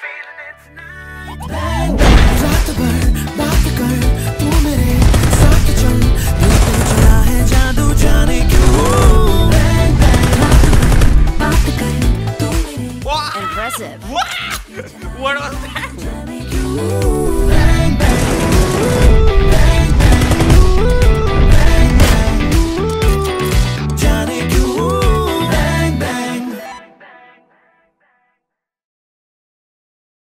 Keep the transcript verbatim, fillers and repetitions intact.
feeling it.